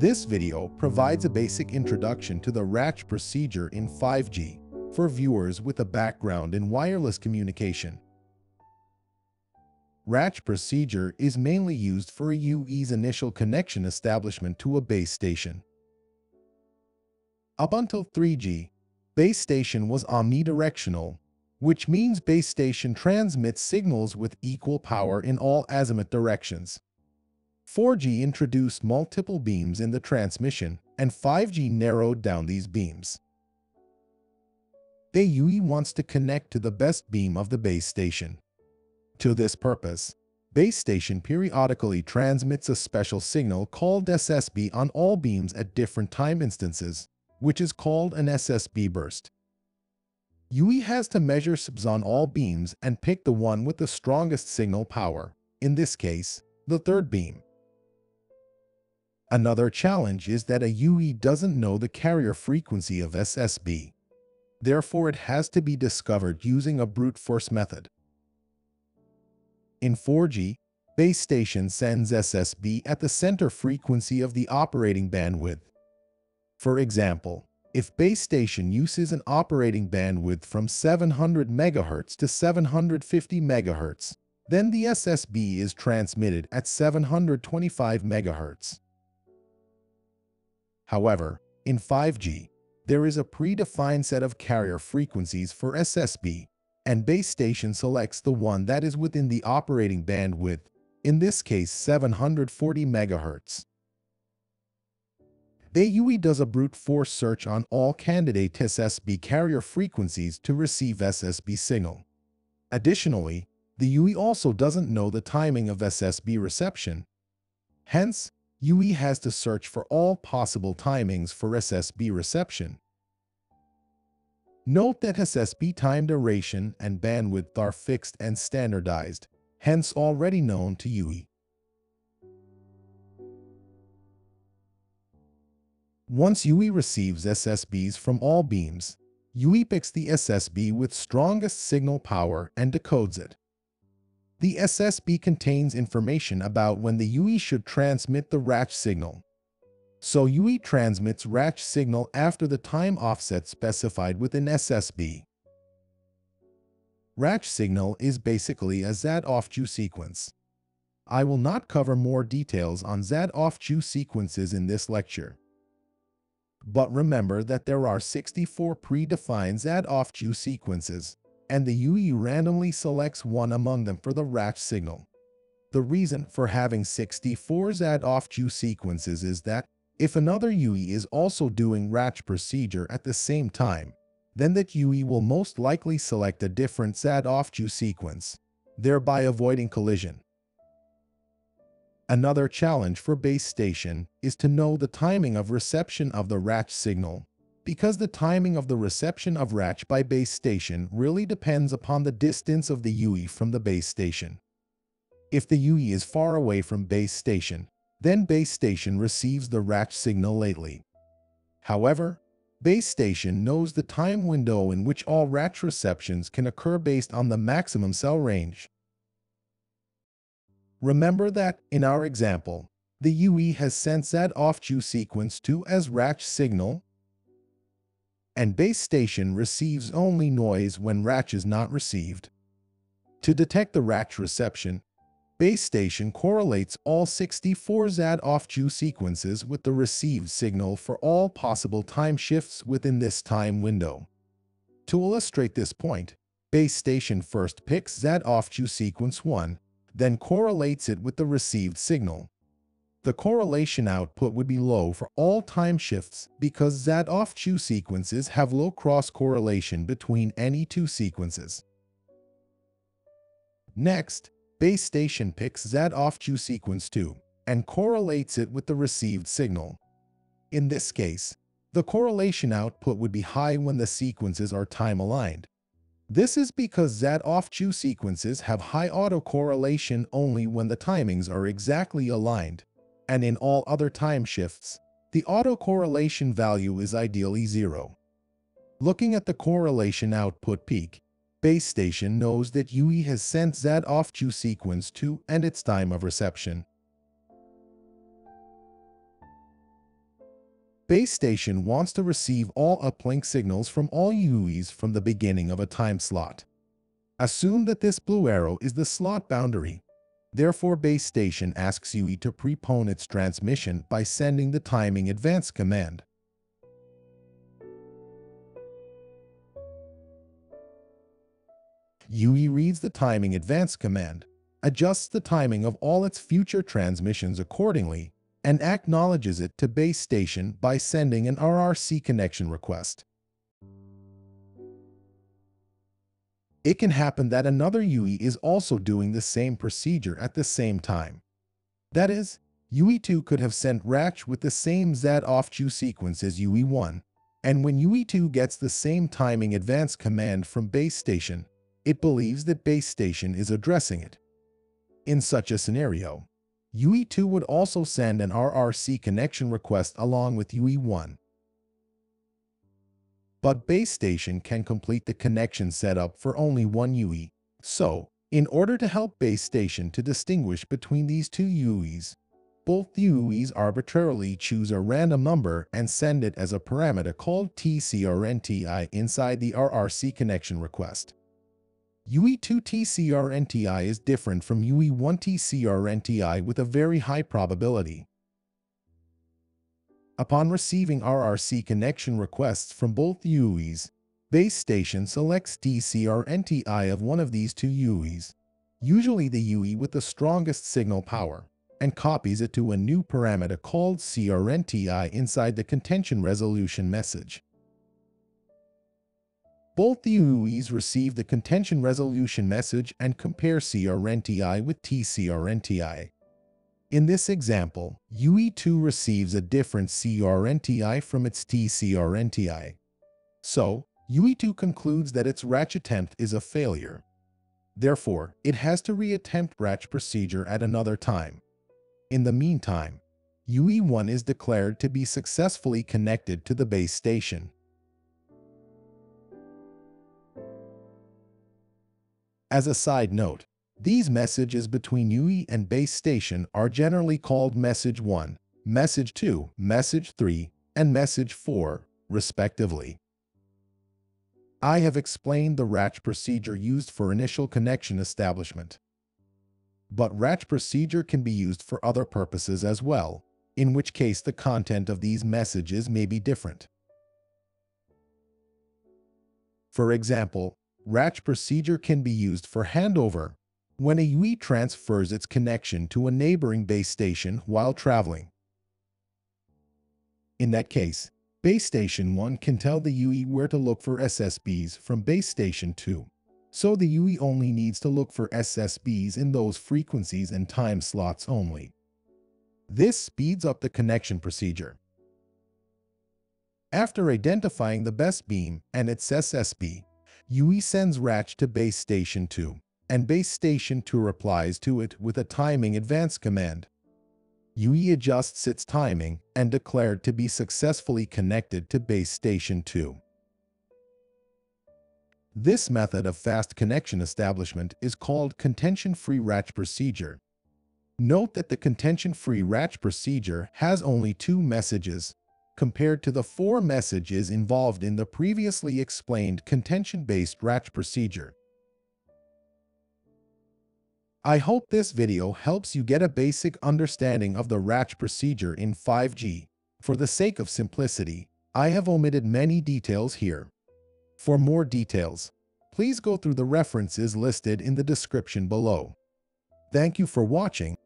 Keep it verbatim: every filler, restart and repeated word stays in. This video provides a basic introduction to the RACH procedure in five G for viewers with a background in wireless communication. RACH procedure is mainly used for a U E's initial connection establishment to a base station. Up until three G, base station was omnidirectional, which means base station transmits signals with equal power in all azimuth directions. four G introduced multiple beams in the transmission, and five G narrowed down these beams. The U E wants to connect to the best beam of the base station. To this purpose, base station periodically transmits a special signal called S S B on all beams at different time instances, which is called an S S B burst. U E has to measure S S Bs on all beams and pick the one with the strongest signal power, in this case, the third beam. Another challenge is that a U E doesn't know the carrier frequency of S S B. Therefore, it has to be discovered using a brute force method. In four G, base station sends S S B at the center frequency of the operating bandwidth. For example, if base station uses an operating bandwidth from seven hundred megahertz to seven hundred fifty megahertz, then the S S B is transmitted at seven hundred twenty-five megahertz. However, in five G, there is a predefined set of carrier frequencies for S S B, and base station selects the one that is within the operating bandwidth, in this case seven hundred forty megahertz. The U E does a brute force search on all candidate S S B carrier frequencies to receive S S B signal. Additionally, the U E also doesn't know the timing of S S B reception. Hence, U E has to search for all possible timings for S S B reception. Note that S S B time duration and bandwidth are fixed and standardized, hence already known to U E. Once U E receives S S Bs from all beams, U E picks the S S B with strongest signal power and decodes it. The S S B contains information about when the U E should transmit the RACH signal. So U E transmits RACH signal after the time offset specified within S S B. RACH signal is basically a Zadoff-Chu sequence. I will not cover more details on Zadoff-Chu sequences in this lecture. But remember that there are sixty-four predefined Zadoff-Chu sequences, and the U E randomly selects one among them for the RACH signal. The reason for having sixty-four Zadoff-Chu sequences is that, if another U E is also doing RACH procedure at the same time, then that U E will most likely select a different Zadoff-Chu sequence, thereby avoiding collision. Another challenge for base station is to know the timing of reception of the RACH signal, because the timing of the reception of RACH by base station really depends upon the distance of the U E from the base station. If the U E is far away from base station, then base station receives the RACH signal lately. However, base station knows the time window in which all RACH receptions can occur based on the maximum cell range. Remember that, in our example, the U E has sent Zadoff-Chu sequence two as RACH signal, and base station receives only noise when RACH is not received. To detect the RACH reception, base station correlates all sixty-four Zadoff-Chu sequences with the received signal for all possible time shifts within this time window. To illustrate this point, base station first picks Zadoff-Chu sequence one, then correlates it with the received signal. The correlation output would be low for all time shifts because Zadoff-Chu sequences have low cross-correlation between any two sequences. Next, base station picks Zadoff-Chu sequence two and correlates it with the received signal. In this case, the correlation output would be high when the sequences are time-aligned. This is because Zadoff-Chu sequences have high autocorrelation only when the timings are exactly aligned, and in all other time shifts, the autocorrelation value is ideally zero. Looking at the correlation output peak, base station knows that U E has sent Zadoff-Chu sequence two and its time of reception. base station wants to receive all uplink signals from all U Es from the beginning of a time slot. Assume that this blue arrow is the slot boundary. Therefore, base station asks U E to prepone its transmission by sending the timing advance command. U E reads the timing advance command, adjusts the timing of all its future transmissions accordingly, and acknowledges it to base station by sending an R R C connection request. It can happen that another U E is also doing the same procedure at the same time. That is, U E two could have sent RACH with the same Zadoff-Chu sequence as U E one, and when U E two gets the same timing advance command from base station, it believes that base station is addressing it. In such a scenario, U E two would also send an R R C connection request along with U E one. But base station can complete the connection setup for only one U E, so, in order to help base station to distinguish between these two U Es, both U Es arbitrarily choose a random number and send it as a parameter called T C R N T I inside the R R C connection request. U E two T C R N T I is different from U E one T C R N T I with a very high probability. Upon receiving R R C connection requests from both U Es, base station selects T C R N T I of one of these two U Es, usually the U E with the strongest signal power, and copies it to a new parameter called C R N T I inside the contention resolution message. Both the U Es receive the contention resolution message and compare C R N T I with T C R N T I. In this example, U E two receives a different C R N T I from its T C R N T I. So, U E two concludes that its RACH attempt is a failure. Therefore, it has to re-attempt RACH procedure at another time. In the meantime, U E one is declared to be successfully connected to the base station. As a side note, these messages between U E and base station are generally called message one, message two, message three, and message four, respectively. I have explained the RACH procedure used for initial connection establishment. But RACH procedure can be used for other purposes as well, in which case the content of these messages may be different. For example, RACH procedure can be used for handover, when a U E transfers its connection to a neighboring base station while traveling. In that case, base station one can tell the U E where to look for S S Bs from base station two, so the U E only needs to look for S S Bs in those frequencies and time slots only. This speeds up the connection procedure. After identifying the best beam and its S S B, U E sends RACH to base station two, and base station two replies to it with a timing advance command. U E adjusts its timing and declared to be successfully connected to base station two. This method of fast connection establishment is called contention-free RACH procedure. Note that the contention-free RACH procedure has only two messages, compared to the four messages involved in the previously explained contention-based RACH procedure. I hope this video helps you get a basic understanding of the RACH procedure in five G. For the sake of simplicity, I have omitted many details here. For more details, please go through the references listed in the description below. Thank you for watching.